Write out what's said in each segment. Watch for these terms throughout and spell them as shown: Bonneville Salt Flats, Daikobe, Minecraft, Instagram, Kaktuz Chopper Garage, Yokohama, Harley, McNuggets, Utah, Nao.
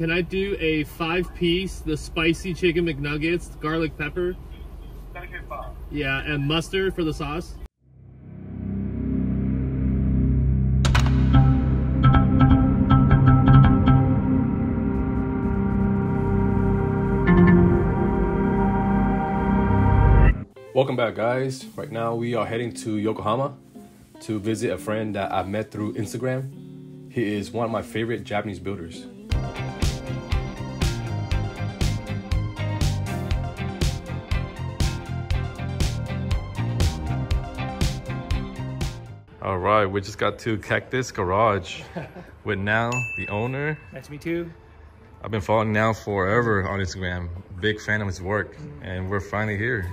Can I do a 5-piece, the spicy chicken McNuggets, garlic pepper? Yeah, and mustard for the sauce. Welcome back, guys. Right now we are heading to Yokohama to visit a friend that I've met through Instagram. He is one of my favorite Japanese builders. All right, we just got to Kaktuz Garage with Nao, the owner. Nice to meet you. I've been following Nao forever on Instagram. Big fan of his work, and we're finally here.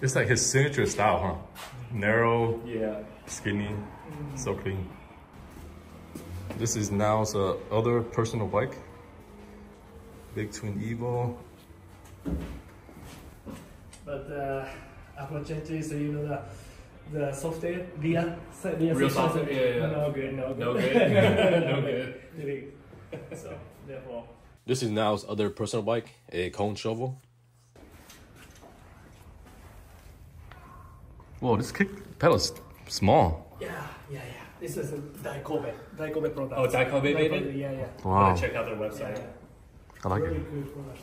It's like his signature style, huh? Narrow, yeah, skinny, so clean. This is Nao's other personal bike. Big Twin Evo. But unfortunately, so you know the software, real software, yeah. No good. So therefore, this is Nao's other personal bike, a cone shovel. Whoa, this kick pedal is small. Yeah. This is a Daikobe product. Oh, Daikobe made it? Yeah. Wow. I want to check out their website. Yeah. I like really it. Good product.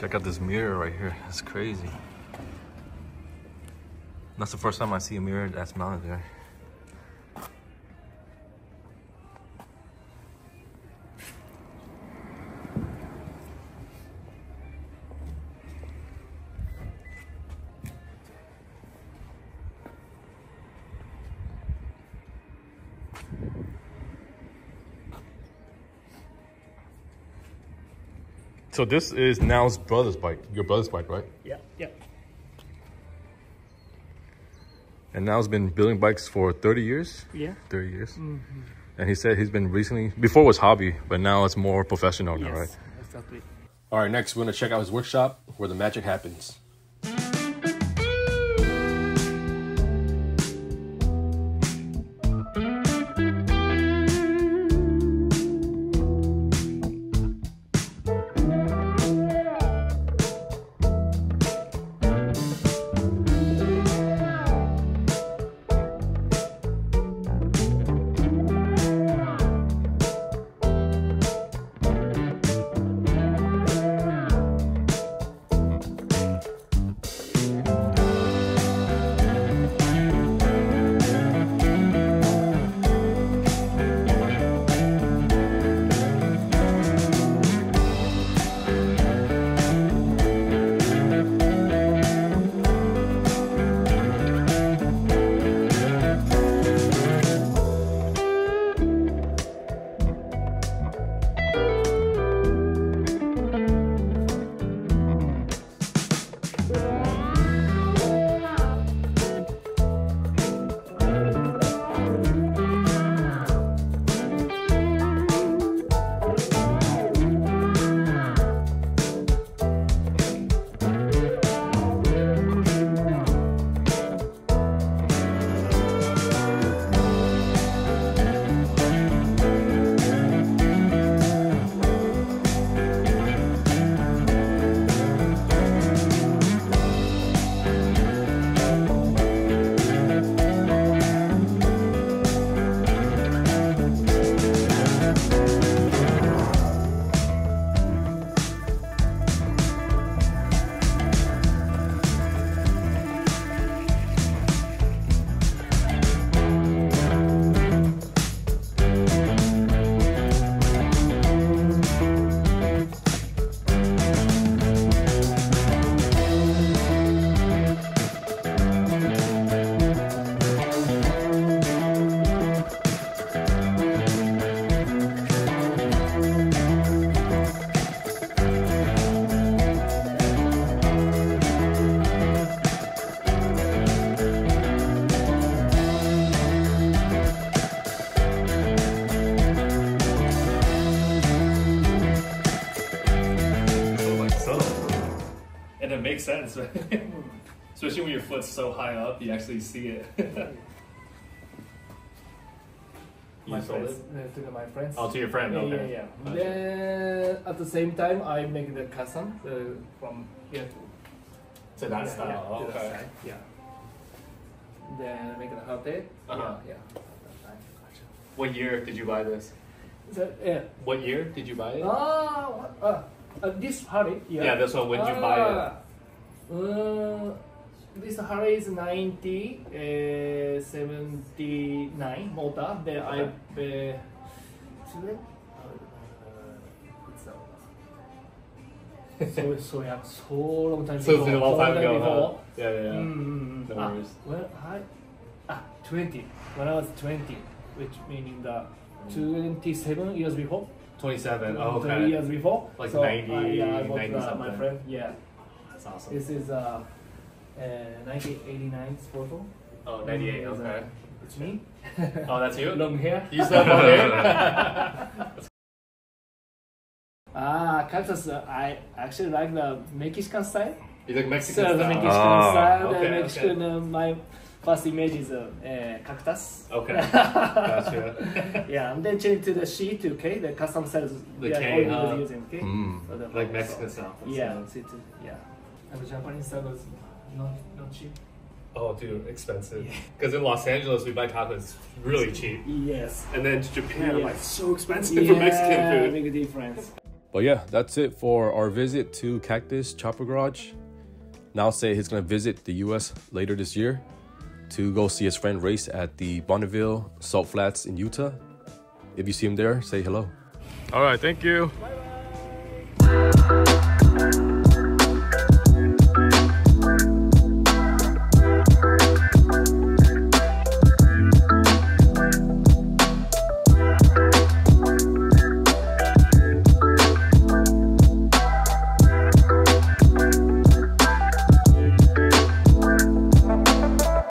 Check out this mirror right here. That's crazy. That's the first time I see a mirror that's mounted there. So this is Now's brother's bike, your brother's bike, right? Yeah, yeah. And Now's been building bikes for 30 years? Yeah. 30 years. Mm-hmm. And he said he's been recently, before it was hobby, but now it's more professional now, right? Yes, exactly. All right, next we're gonna check out his workshop where the magic happens. Makes sense, right? Especially when your foot's so high up, you actually see it. My friends, to my friends. Oh, to your friend. Okay. Yeah, yeah. Gotcha. Then at the same time, I make the custom from here to that style. Yeah, oh, okay. That side, yeah. Then I make the hot tape. Yeah. Gotcha. What year did you buy this? What year did you buy it? This Harley. Yeah. Yeah, that's what. When did you buy it? This Harley is 79 motor. Then I yeah, so long time. So it's been a long time ago. Huh? Yeah, yeah, yeah. No worries. Well, I 20. When I was 20, which meaning the 27 years before. 27. Oh, okay. 3 years before. Like so 90. Yeah, I bought 90 something. My friend. Yeah. Awesome. This is a 1989 Sporto. Oh, 98, okay. It's me. Oh, that's you? Long hair? You still have long hair? Cactus, I actually like the Mexican side. You like Mexican style? So the Mexican side, okay, Mexican, okay. My first image is cactus. Okay, gotcha. Yeah, and then change to the sheet, okay, the custom cells. The K, using, okay? So the like Mexican style. Yeah, yeah. The Japanese stuff was not cheap. Oh, dude, expensive. Because in Los Angeles, we buy tacos really cheap. Yes. And then to Japan, like so expensive for Mexican food. Big difference. But yeah, that's it for our visit to Kaktuz Chopper Garage. Now say he's gonna visit the U.S. later this year to go see his friend race at the Bonneville Salt Flats in Utah. If you see him there, say hello. All right, thank you. Bye bye.